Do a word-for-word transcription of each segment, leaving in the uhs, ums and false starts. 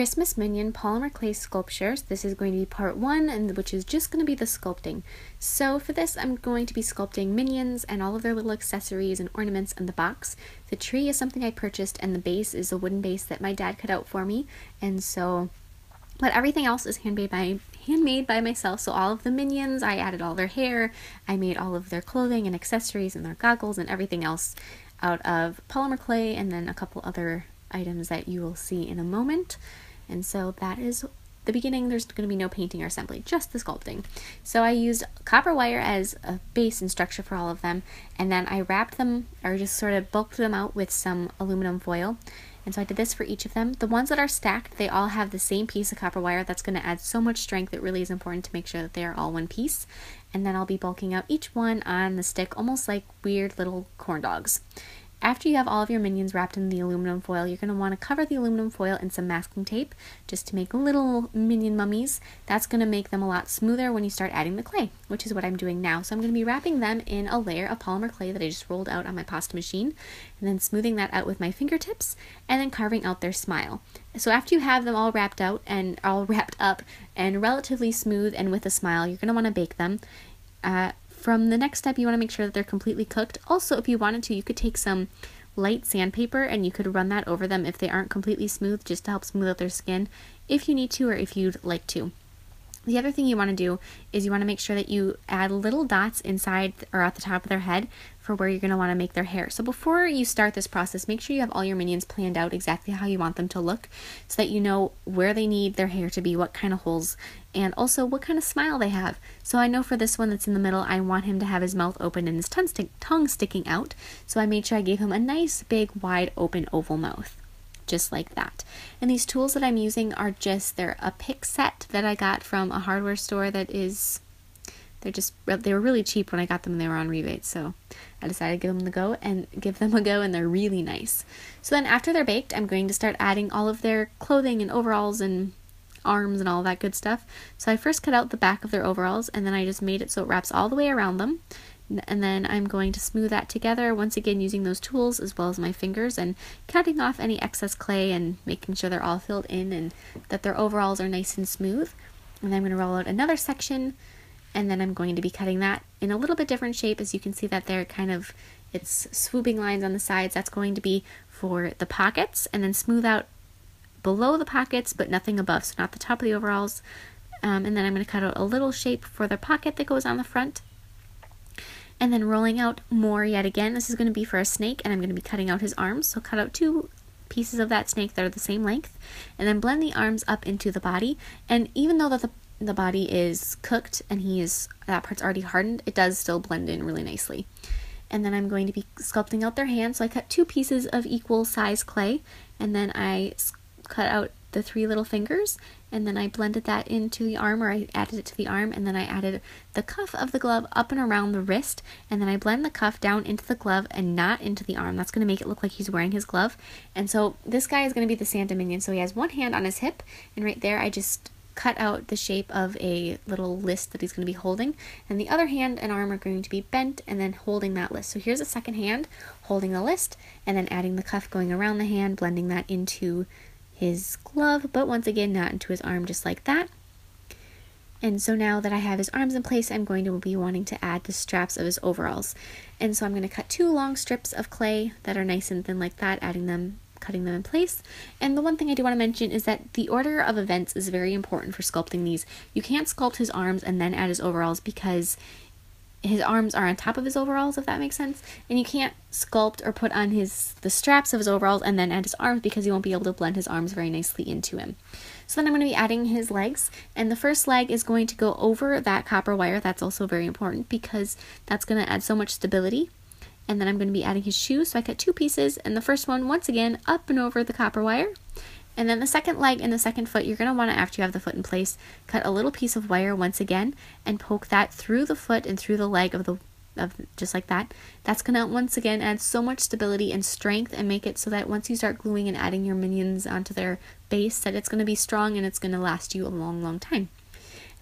Christmas Minion polymer clay sculptures. This is going to be part one, and which is just going to be the sculpting. So for this, I'm going to be sculpting minions and all of their little accessories and ornaments in the box. The tree is something I purchased, and the base is a wooden base that my dad cut out for me. And so, but everything else is handmade by handmade by myself. So all of the minions, I added all their hair, I made all of their clothing and accessories and their goggles and everything else out of polymer clay, and then a couple other items that you will see in a moment. And so that is the beginning. There's going to be no painting or assembly, just the sculpting. So I used copper wire as a base and structure for all of them, and then I wrapped them, or just sort of bulked them out with some aluminum foil. And so I did this for each of them. The ones that are stacked, they all have the same piece of copper wire. That's going to add so much strength. It really is important to make sure that they are all one piece. And then I'll be bulking out each one on the stick, almost like weird little corn dogs. After you have all of your minions wrapped in the aluminum foil, you're going to want to cover the aluminum foil in some masking tape just to make little minion mummies. That's going to make them a lot smoother when you start adding the clay, which is what I'm doing now. So I'm going to be wrapping them in a layer of polymer clay that I just rolled out on my pasta machine, and then smoothing that out with my fingertips, and then carving out their smile. So after you have them all wrapped out and all wrapped up and relatively smooth and with a smile, you're going to want to bake them. Uh, From the next step, you want to make sure that they're completely cooked. Also, if you wanted to, you could take some light sandpaper and you could run that over them if they aren't completely smooth, just to help smooth out their skin if you need to or if you'd like to. The other thing you want to do is you want to make sure that you add little dots inside or at the top of their head for where you're going to want to make their hair. So before you start this process, make sure you have all your minions planned out exactly how you want them to look, so that you know where they need their hair to be, what kind of holes, and also what kind of smile they have. So I know for this one that's in the middle, I want him to have his mouth open and his tongue, stick, tongue sticking out. So I made sure I gave him a nice big wide open oval mouth, just like that. And these tools that I'm using are just, they're a pick set that I got from a hardware store that is, they're just, they were really cheap when I got them and they were on rebate, so I decided to give them a go and give them a go and they're really nice. So then after they're baked, I'm going to start adding all of their clothing and overalls and arms and all that good stuff. So I first cut out the back of their overalls, and then I just made it so it wraps all the way around them. And then I'm going to smooth that together, once again using those tools as well as my fingers, and cutting off any excess clay and making sure they're all filled in and that their overalls are nice and smooth. And then I'm going to roll out another section, and then I'm going to be cutting that in a little bit different shape. As you can see that they're kind of, it's swooping lines on the sides. That's going to be for the pockets, and then smooth out below the pockets but nothing above, so not the top of the overalls. Um, and then I'm going to cut out a little shape for their pocket that goes on the front. And then rolling out more yet again. This is going to be for a snake, and I'm going to be cutting out his arms. So cut out two pieces of that snake that are the same length, and then blend the arms up into the body. And even though that the, the body is cooked and he is, that part's already hardened, it does still blend in really nicely. And then I'm going to be sculpting out their hands. So I cut two pieces of equal size clay, and then I cut out the three little fingers, and then I blended that into the arm, or I added it to the arm, and then I added the cuff of the glove up and around the wrist, and then I blend the cuff down into the glove and not into the arm. That's going to make it look like he's wearing his glove. And so this guy is going to be the Santa Minion, so he has one hand on his hip, and right there I just cut out the shape of a little list that he's going to be holding, and the other hand and arm are going to be bent and then holding that list. So here's a second hand holding the list, and then adding the cuff going around the hand, blending that into his glove, but once again not into his arm, just like that. And so now that I have his arms in place, I'm going to be wanting to add the straps of his overalls. And so I'm going to cut two long strips of clay that are nice and thin like that, adding them, cutting them in place. And the one thing I do want to mention is that the order of events is very important for sculpting these. You can't sculpt his arms and then add his overalls, because his arms are on top of his overalls, if that makes sense. And you can't sculpt or put on his the straps of his overalls and then add his arms, because you won't be able to blend his arms very nicely into him. So then I'm going to be adding his legs, and the first leg is going to go over that copper wire. That's also very important because that's going to add so much stability. And then I'm going to be adding his shoes, so I cut two pieces, and the first one, once again, up and over the copper wire. And then the second leg and the second foot, you're going to want to, after you have the foot in place, cut a little piece of wire once again and poke that through the foot and through the leg of the, of just like that. That's going to once again add so much stability and strength, and make it so that once you start gluing and adding your minions onto their base, that it's going to be strong and it's going to last you a long, long time.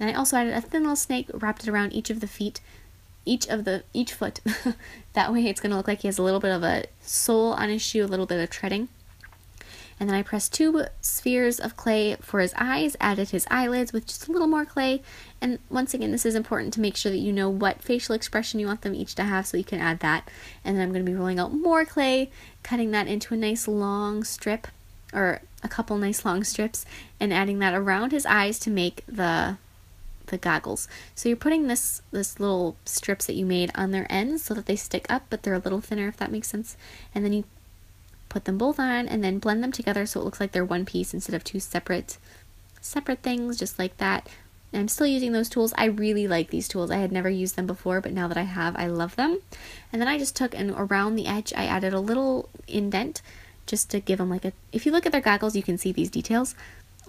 And I also added a thin little snake, wrapped it around each of the feet, each of the, each foot. That way it's going to look like he has a little bit of a sole on his shoe, a little bit of treading. And then I pressed two spheres of clay for his eyes, added his eyelids with just a little more clay. And once again, this is important to make sure that you know what facial expression you want them each to have, so you can add that. And then I'm going to be rolling out more clay, cutting that into a nice long strip, or a couple nice long strips, and adding that around his eyes to make the the goggles. So you're putting this this little strips that you made on their ends so that they stick up, but they're a little thinner, if that makes sense. And then you put them both on and then blend them together so it looks like they're one piece instead of two separate separate things, just like that. And I'm still using those tools. I really like these tools. I had never used them before, but now that I have, I love them. And then I just took, and around the edge I added a little indent just to give them like a, if you look at their goggles you can see these details.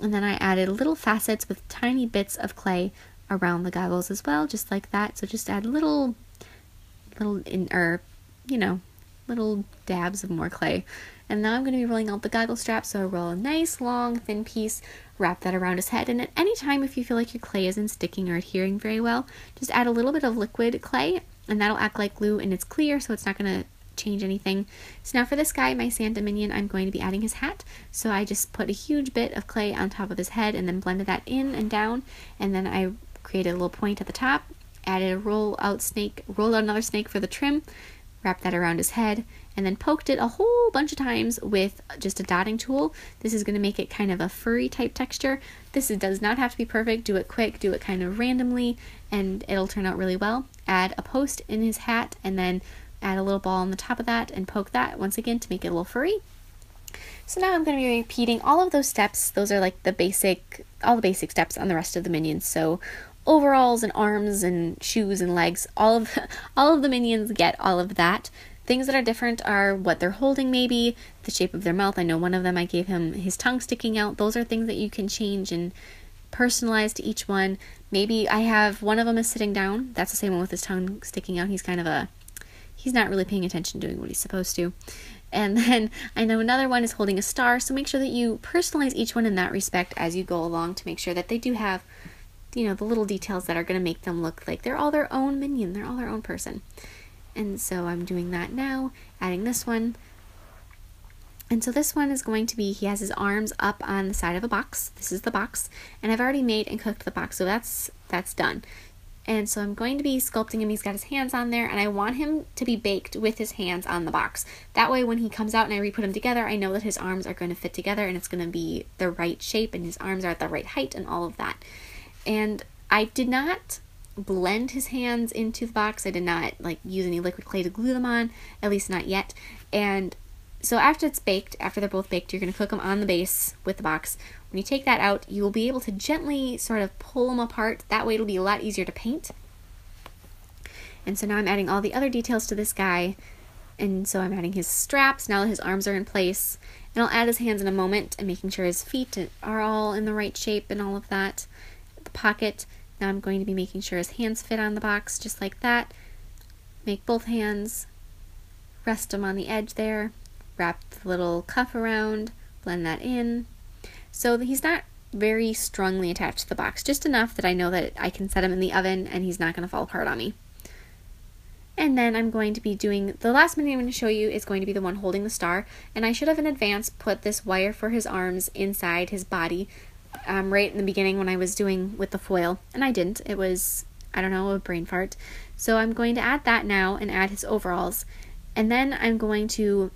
And then I added little facets with tiny bits of clay around the goggles as well, just like that. So just add little, little, in, or, you know, little dabs of more clay. And now I'm going to be rolling out the goggle strap. So I roll a nice, long, thin piece, wrap that around his head. And at any time, if you feel like your clay isn't sticking or adhering very well, just add a little bit of liquid clay, and that'll act like glue, and it's clear, so it's not going to change anything. So now for this guy, my Santa Minion, I'm going to be adding his hat. So I just put a huge bit of clay on top of his head and then blended that in and down. And then I created a little point at the top, added a roll out snake, rolled out another snake for the trim, wrapped that around his head, and then poked it a whole bunch of times with just a dotting tool. This is going to make it kind of a furry type texture. This is, does not have to be perfect. Do it quick, do it kind of randomly, and it'll turn out really well. Add a post in his hat and then add a little ball on the top of that and poke that once again to make it a little furry. So now I'm going to be repeating all of those steps. Those are like the basic, all the basic steps on the rest of the minions. So overalls and arms and shoes and legs, all of all of the minions get all of that. Things that are different are what they're holding, maybe the shape of their mouth. I know one of them, I gave him his tongue sticking out. Those are things that you can change and personalized to each one. Maybe I have one of them is sitting down. That's the same one with his tongue sticking out. He's kind of a He's not really paying attention doing what he's supposed to. And then I know another one is holding a star, so make sure that you personalize each one in that respect as you go along to make sure that they do have, you know, the little details that are going to make them look like they're all their own minion, they're all their own person. And so I'm doing that now, adding this one. And so this one is going to be, he has his arms up on the side of a box. This is the box, and I've already made and cooked the box, so that's that's done. And so I'm going to be sculpting him. He's got his hands on there, and I want him to be baked with his hands on the box. That way when he comes out and I re-put him together, I know that his arms are going to fit together and it's going to be the right shape and his arms are at the right height and all of that. And I did not blend his hands into the box. I did not like use any liquid clay to glue them on, at least not yet. And so after it's baked, after they're both baked, you're going to cook them on the base with the box. When you take that out, you will be able to gently sort of pull them apart. That way it'll be a lot easier to paint. And so now I'm adding all the other details to this guy. And so I'm adding his straps now that his arms are in place. And I'll add his hands in a moment and making sure his feet are all in the right shape and all of that. The pocket, now I'm going to be making sure his hands fit on the box just like that. Make both hands, rest them on the edge there. Wrap the little cuff around, blend that in. So he's not very strongly attached to the box, just enough that I know that I can set him in the oven and he's not going to fall apart on me. And then I'm going to be doing, the last mini I'm going to show you is going to be the one holding the star. And I should have in advance put this wire for his arms inside his body um, right in the beginning when I was doing with the foil. And I didn't. It was, I don't know, a brain fart. So I'm going to add that now and add his overalls. And then I'm going to...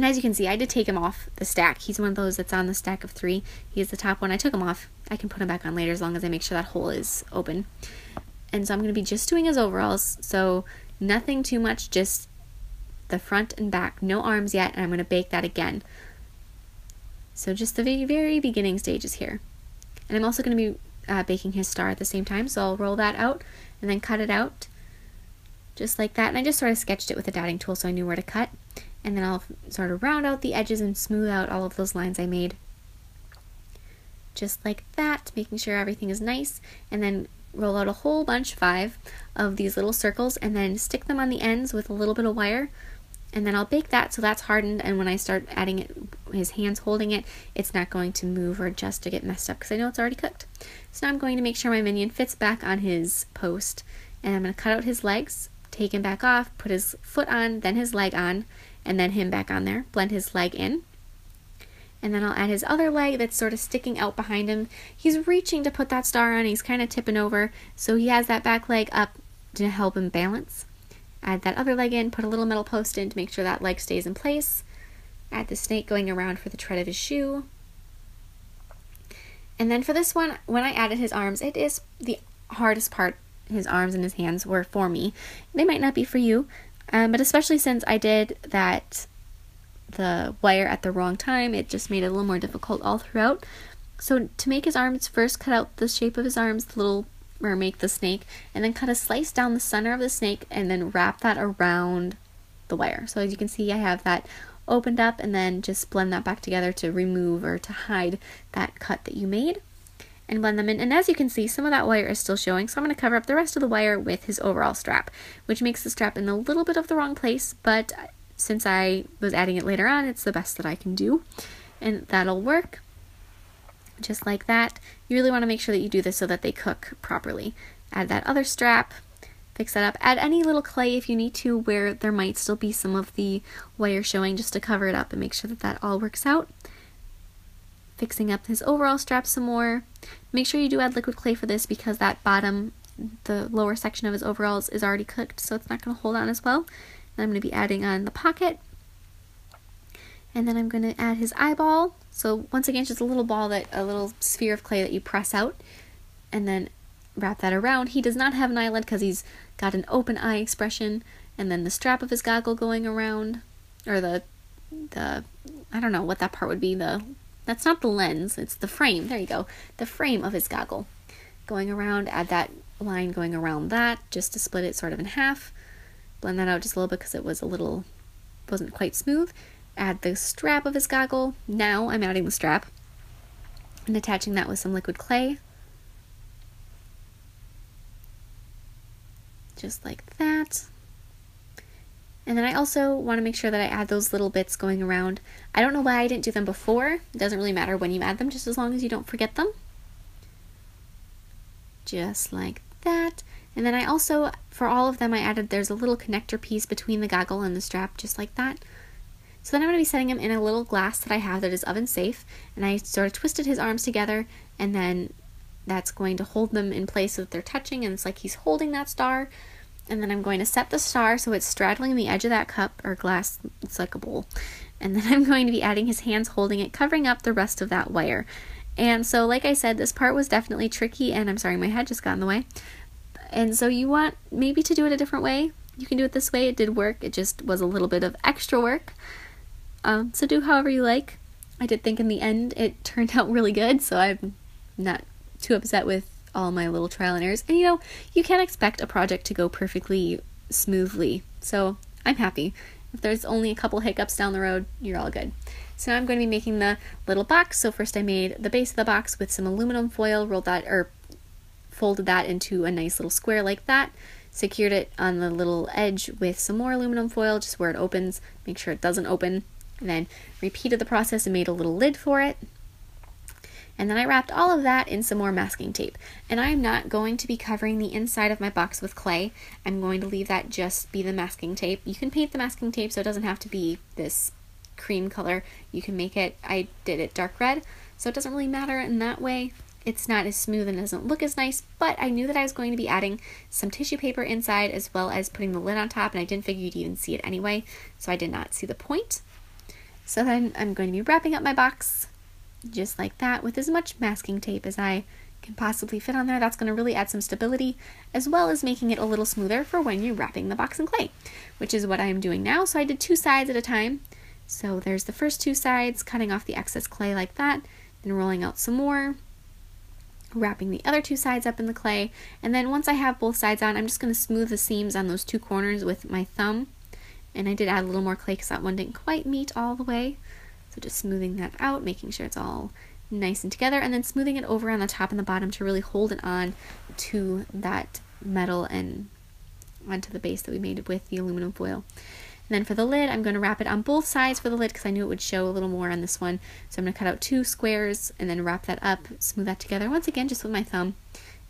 And as you can see, I did take him off the stack. He's one of those that's on the stack of three. He is the top one. I took him off. I can put him back on later as long as I make sure that hole is open. And so I'm going to be just doing his overalls. So nothing too much, just the front and back. No arms yet, and I'm going to bake that again. So just the very, very beginning stages here. And I'm also going to be uh, baking his star at the same time. So I'll roll that out and then cut it out just like that. And I just sort of sketched it with a dotting tool so I knew where to cut. And then I'll sort of round out the edges and smooth out all of those lines I made. Just like that, making sure everything is nice. And then roll out a whole bunch, five, of these little circles and then stick them on the ends with a little bit of wire. And then I'll bake that so that's hardened, and when I start adding it, his hands holding it, it's not going to move or adjust or get messed up because I know it's already cooked. So now I'm going to make sure my minion fits back on his post. And I'm going to cut out his legs, take him back off, put his foot on, then his leg on, and then him back on there, blend his leg in, And then I'll add his other leg that's sort of sticking out behind him. He's reaching to put that star on. He's kind of tipping over. So he has that back leg up to help him balance. Add that other leg in. Put a little metal post in to make sure that leg stays in place. Add the snake going around for the tread of his shoe. And then for this one, when I added his arms, it is the hardest part. His arms and his hands were for me. They might not be for you. Um, but especially since I did that the wire at the wrong time, it just made it a little more difficult all throughout. So to make his arms, first cut out the shape of his arms, the little, or make the snake, and then cut a slice down the center of the snake and then wrap that around the wire. So as you can see, I have that opened up, and then just blend that back together to remove or to hide that cut that you made, and blend them in. And as you can see, some of that wire is still showing, so I'm going to cover up the rest of the wire with his overall strap, which makes the strap in a little bit of the wrong place, but since I was adding it later on, it's the best that I can do, and that'll work just like that. You really want to make sure that you do this so that they cook properly. Add that other strap, fix that up, add any little clay if you need to where there might still be some of the wire showing, just to cover it up and make sure that that all works out. Fixing up his overall strap some more. Make sure you do add liquid clay for this, because that bottom, the lower section of his overalls is already cooked, so it's not going to hold on as well. And I'm going to be adding on the pocket. And then I'm going to add his eyeball. So once again, it's just a little ball, that a little sphere of clay that you press out, and then wrap that around. He does not have an eyelid because he's got an open eye expression. And then the strap of his goggle going around, or the, the I don't know what that part would be, the that's not the lens, it's the frame, there you go, the frame of his goggle going around. Add that line going around that, just to split it sort of in half. Blend that out just a little bit because it was a little, wasn't quite smooth. Add the strap of his goggle. Now I'm adding the strap and attaching that with some liquid clay, just like that. And then I also want to make sure that I add those little bits going around. I don't know why I didn't do them before. It doesn't really matter when you add them, just as long as you don't forget them. Just like that. And then I also, for all of them, I added, there's a little connector piece between the goggle and the strap, just like that. So then I'm going to be setting him in a little glass that I have that is oven safe. And I sort of twisted his arms together, and then that's going to hold them in place so that they're touching, and it's like he's holding that star. And then I'm going to set the star so it's straddling the edge of that cup or glass. It's like a bowl. And then I'm going to be adding his hands holding it, covering up the rest of that wire. And so, like I said, this part was definitely tricky, and I'm sorry, my head just got in the way. And so you want maybe to do it a different way. You can do it this way. It did work. It just was a little bit of extra work. Um, so do however you like. I did think in the end it turned out really good, so I'm not too upset with all my little trial and errors. And you know, you can't expect a project to go perfectly smoothly, so I'm happy. If there's only a couple hiccups down the road, you're all good. So now I'm going to be making the little box. So first I made the base of the box with some aluminum foil, rolled that, or folded that into a nice little square like that, secured it on the little edge with some more aluminum foil just where it opens, make sure it doesn't open, and then repeated the process and made a little lid for it. And then I wrapped all of that in some more masking tape. And I'm not going to be covering the inside of my box with clay. I'm going to leave that just be the masking tape. You can paint the masking tape so it doesn't have to be this cream color. You can make it, I did it dark red, so it doesn't really matter in that way. It's not as smooth and doesn't look as nice, but I knew that I was going to be adding some tissue paper inside as well as putting the lid on top, and I didn't figure you'd even see it anyway, so I did not see the point. So then I'm going to be wrapping up my box just like that with as much masking tape as I can possibly fit on there. That's going to really add some stability as well as making it a little smoother for when you're wrapping the box in clay, which is what I'm doing now. So I did two sides at a time. So there's the first two sides, cutting off the excess clay like that, then rolling out some more, wrapping the other two sides up in the clay. And then once I have both sides on, I'm just going to smooth the seams on those two corners with my thumb. And I did add a little more clay because that one didn't quite meet all the way. So just smoothing that out, making sure it's all nice and together, and then smoothing it over on the top and the bottom to really hold it on to that metal and onto the base that we made with the aluminum foil. And then for the lid, I'm going to wrap it on both sides for the lid because I knew it would show a little more on this one. So I'm going to cut out two squares and then wrap that up, smooth that together. Once again, just with my thumb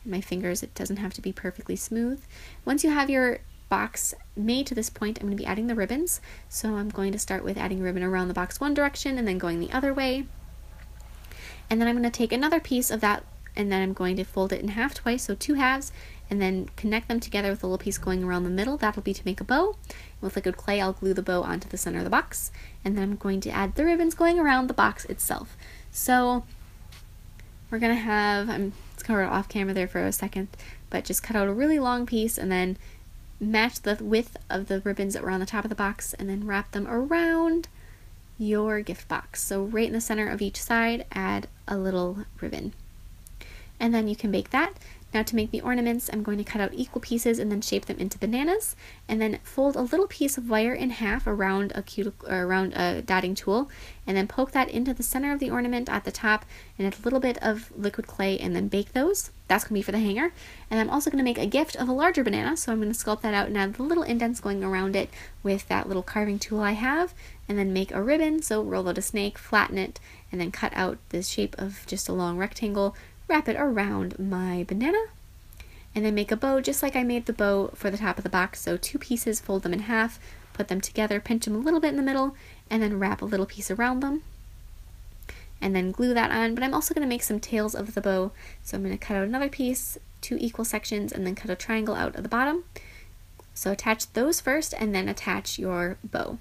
and my fingers, it doesn't have to be perfectly smooth. Once you have your box made to this point, I'm going to be adding the ribbons. So I'm going to start with adding ribbon around the box one direction and then going the other way. And then I'm going to take another piece of that, and then I'm going to fold it in half twice, so two halves, and then connect them together with a little piece going around the middle. That'll be to make a bow. And with liquid clay, I'll glue the bow onto the center of the box, and then I'm going to add the ribbons going around the box itself. So we're going to have, I'm it's covered off camera there for a second, but just cut out a really long piece and then match the width of the ribbons that were on the top of the box, and then wrap them around your gift box. So right in the center of each side, add a little ribbon. And then you can bake that. Now to make the ornaments, I'm going to cut out equal pieces and then shape them into bananas, and then fold a little piece of wire in half around a cuticle, or around a dotting tool, and then poke that into the center of the ornament at the top, and add a little bit of liquid clay, and then bake those. That's going to be for the hanger. And I'm also going to make a gift of a larger banana, so I'm going to sculpt that out and add the little indents going around it with that little carving tool I have, and then make a ribbon. So roll out a snake, flatten it, and then cut out the shape of just a long rectangle, wrap it around my banana, and then make a bow just like I made the bow for the top of the box. So two pieces, fold them in half, put them together, pinch them a little bit in the middle, and then wrap a little piece around them, and then glue that on. But I'm also going to make some tails of the bow, so I'm going to cut out another piece, two equal sections, and then cut a triangle out at the bottom. So attach those first, and then attach your bow.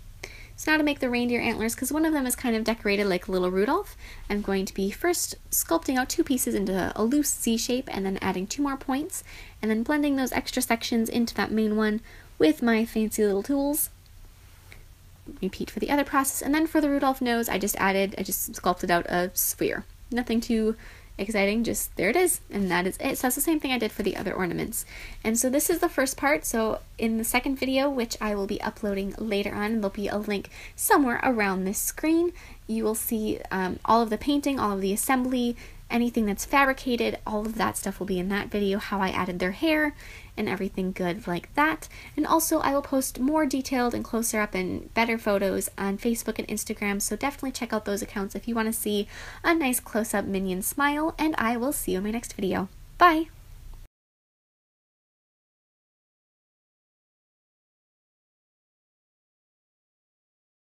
So now to make the reindeer antlers, because one of them is kind of decorated like little Rudolph, I'm going to be first sculpting out two pieces into a loose Z shape, and then adding two more points, and then blending those extra sections into that main one with my fancy little tools. Repeat for the other process, and then for the Rudolph nose, I just added, I just sculpted out a sphere. Nothing too exciting, just there it is, and that is it. So that's the same thing I did for the other ornaments. And so this is the first part. So in the second video, which I will be uploading later on, there'll be a link somewhere around this screen, you will see um, all of the painting, all of the assembly, anything that's fabricated, all of that stuff will be in that video, how I added their hair and everything good like that. And also I will post more detailed and closer up and better photos on Facebook and Instagram, so definitely check out those accounts if you want to see a nice close-up minion smile, and I will see you in my next video. Bye!